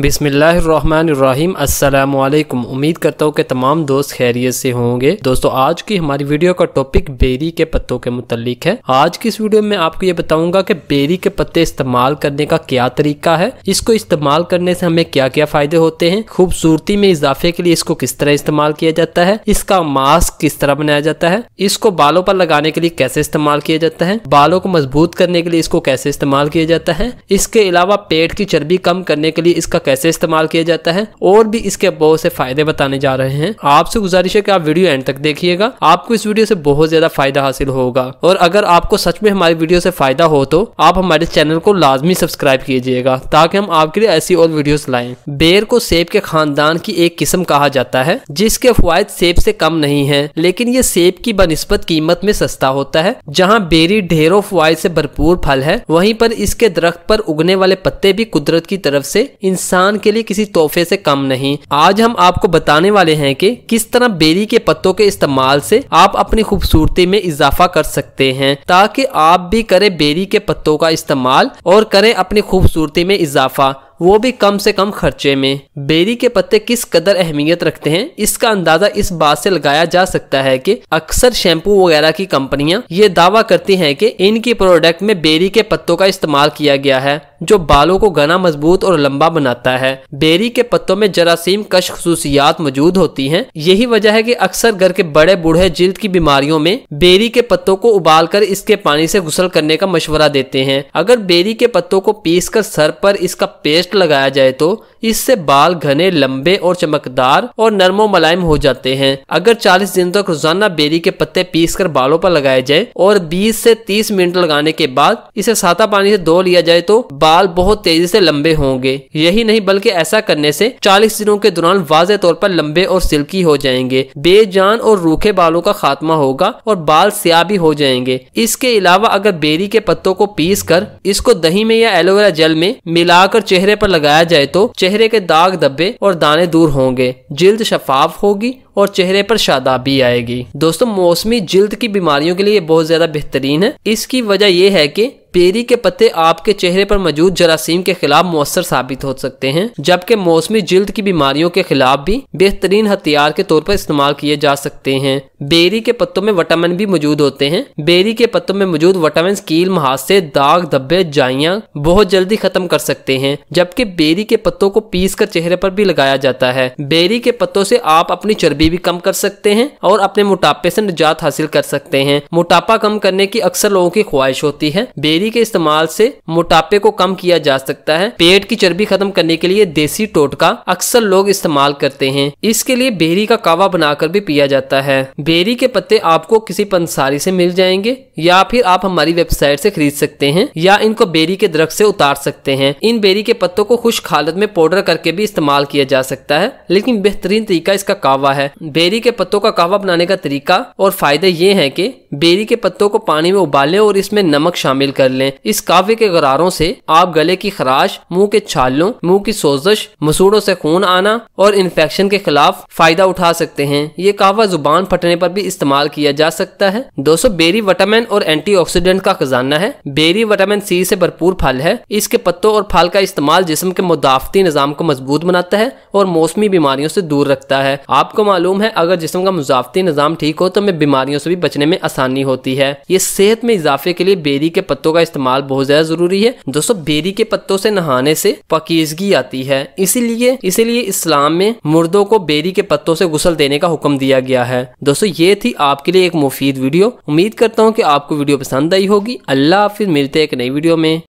बिस्मिल्लाहिर्रहमानिर्रहीम। अस्सलामु अलैकुम। उम्मीद करता हूँ कि तमाम दोस्त खैरियत से होंगे। दोस्तों, आज की हमारी वीडियो का टॉपिक बेरी के पत्तों के मुतालिक है। आज की इस वीडियो में आपको ये बताऊंगा कि बेरी के पत्ते इस्तेमाल करने का क्या तरीका है, इसको इस्तेमाल करने से हमें क्या क्या फायदे होते हैं, खूबसूरती में इजाफे के लिए इसको किस तरह इस्तेमाल किया जाता है, इसका मास्क किस तरह बनाया जाता है, इसको बालों पर लगाने के लिए कैसे इस्तेमाल किया जाता है, बालों को मजबूत करने के लिए इसको कैसे इस्तेमाल किया जाता है, इसके अलावा पेट की चर्बी कम करने के लिए इसका कैसे इस्तेमाल किया जाता है, और भी इसके बहुत से फायदे बताने जा रहे हैं। आपसे गुजारिश है कि आप वीडियो एंड तक देखिएगा, आपको इस वीडियो से बहुत ज्यादा फायदा हासिल होगा। और अगर आपको सच में हमारी वीडियो से फायदा हो तो आप हमारे चैनल को लाजमी सब्सक्राइब कीजिएगा ताकि हम आपके लिए ऐसी और वीडियोस लाएं। बेर को सेब के खानदान की एक किस्म कहा जाता है जिसके फवायद सेब से कम नहीं है, लेकिन ये सेब की बनिस्बत कीमत में सस्ता होता है। जहाँ बेरी ढेरों फवायद से भरपूर फल है, वहीं पर इसके दरख्त पर उगने वाले पत्ते भी कुदरत की तरफ से इंसान के लिए किसी तोहफे से कम नहीं। आज हम आपको बताने वाले हैं कि किस तरह बेरी के पत्तों के इस्तेमाल से आप अपनी खूबसूरती में इजाफा कर सकते हैं, ताकि आप भी करें बेरी के पत्तों का इस्तेमाल और करें अपनी खूबसूरती में इजाफा, वो भी कम से कम खर्चे में। बेरी के पत्ते किस कदर अहमियत रखते हैं इसका अंदाजा इस बात से लगाया जा सकता है कि अक्सर शैम्पू वगैरह की कंपनियां ये दावा करती हैं कि इनकी प्रोडक्ट में बेरी के पत्तों का इस्तेमाल किया गया है, जो बालों को घना, मजबूत और लंबा बनाता है। बेरी के पत्तों में जरासीम कश खसूसियात मौजूद होती हैं। यही वजह है कि अक्सर घर के बड़े बूढ़े जिल्द की बीमारियों में बेरी के पत्तों को उबालकर इसके पानी से गुसल करने का मशवरा देते हैं। अगर बेरी के पत्तों को पीस कर सर पर इसका पेस्ट लगाया जाए तो इससे बाल घने, लंबे और चमकदार और नरमो मुलायम हो जाते हैं। अगर 40 दिन तक रोजाना बेरी के पत्ते पीसकर बालों पर लगाए जाए और 20 से 30 मिनट लगाने के बाद इसे सादा पानी से धो लिया जाए तो बाल बहुत तेजी से लंबे होंगे। यही नहीं बल्कि ऐसा करने से 40 दिनों के दौरान वाज़े तौर पर लंबे और सिल्की हो जाएंगे, बेजान और रूखे बालों का खात्मा होगा और बाल स्याह भी हो जाएंगे। इसके अलावा अगर बेरी के पत्तों को पीस कर इसको दही में या एलोवेरा जेल में मिलाकर चेहरे पर लगाया जाए तो चेहरे के दाग, धब्बे और दाने दूर होंगे, जिल्द शफाफ होगी और चेहरे पर शादाबी आएगी। दोस्तों, मौसमी जिल्द की बीमारियों के लिए बहुत ज्यादा बेहतरीन है। इसकी वजह यह है कि बेरी के पत्ते आपके चेहरे पर मौजूद जरासीम के खिलाफ मौसर साबित हो सकते हैं, जबकि मौसमी जिल्द की बीमारियों के खिलाफ भी बेहतरीन हथियार के तौर पर इस्तेमाल किए जा सकते हैं। बेरी के पत्तों में विटामिन भी मौजूद होते हैं। बेरी के पत्तों में मौजूद विटामिन कील मुहासे, दाग, धब्बे, जाइयां बहुत जल्दी खत्म कर सकते हैं, जबकि बेरी के पत्तों को पीस कर चेहरे पर भी लगाया जाता है। बेरी के पत्तों से आप अपनी चर्बी भी कम कर सकते हैं और अपने मोटापे से निजात हासिल कर सकते हैं। मोटापा कम करने की अक्सर लोगों की ख्वाहिश होती है। बेरी के इस्तेमाल से मोटापे को कम किया जा सकता है। पेट की चर्बी खत्म करने के लिए देसी टोटका अक्सर लोग इस्तेमाल करते हैं। इसके लिए बेरी का कावा बनाकर भी पिया जाता है। बेरी के पत्ते आपको किसी पंसारी से मिल जाएंगे या फिर आप हमारी वेबसाइट से खरीद सकते हैं या इनको बेरी के दरख्त से उतार सकते हैं। इन बेरी के पत्तों को खुश्क हालत में पाउडर करके भी इस्तेमाल किया जा सकता है, लेकिन बेहतरीन तरीका इसका कावा है। बेरी के पत्तों का कावा बनाने का तरीका और फायदे ये है कि बेरी के पत्तों को पानी में उबालें और इसमें नमक शामिल कर लें। इस कावे के गरारों से आप गले की खराश, मुंह के छालों, मुंह की सोजश, मसूड़ों से खून आना और इन्फेक्शन के खिलाफ फायदा उठा सकते हैं। ये कावा जुबान फटने पर भी इस्तेमाल किया जा सकता है। दोस्तों, बेरी विटामिन और एंटीऑक्सीडेंट का खजाना है। बेरी विटामिन सी से भरपूर फल है। इसके पत्तों और फल का इस्तेमाल जिस्म के मुदाफती निजाम को मजबूत बनाता है और मौसमी बीमारियों से दूर रखता है। आपको मालूम है अगर जिस्म का मुदाफती निजाम ठीक हो तो हमें बीमारियों से भी बचने में आसानी होती है। ये सेहत में इजाफे के लिए बेरी के पत्तों का इस्तेमाल बहुत ज्यादा जरूरी है। दोस्तों, बेरी के पत्तों से नहाने से पाकीजगी आती है, इसीलिए इस्लाम में मुर्दों को बेरी के पत्तों से गुस्ल देने का हुक्म दिया गया है। दोस्तों, ये थी आपके लिए एक मुफीद वीडियो। उम्मीद करता हूँ कि आपको वीडियो पसंद आई होगी। अल्लाह हाफिज। मिलते हैं एक नई वीडियो में।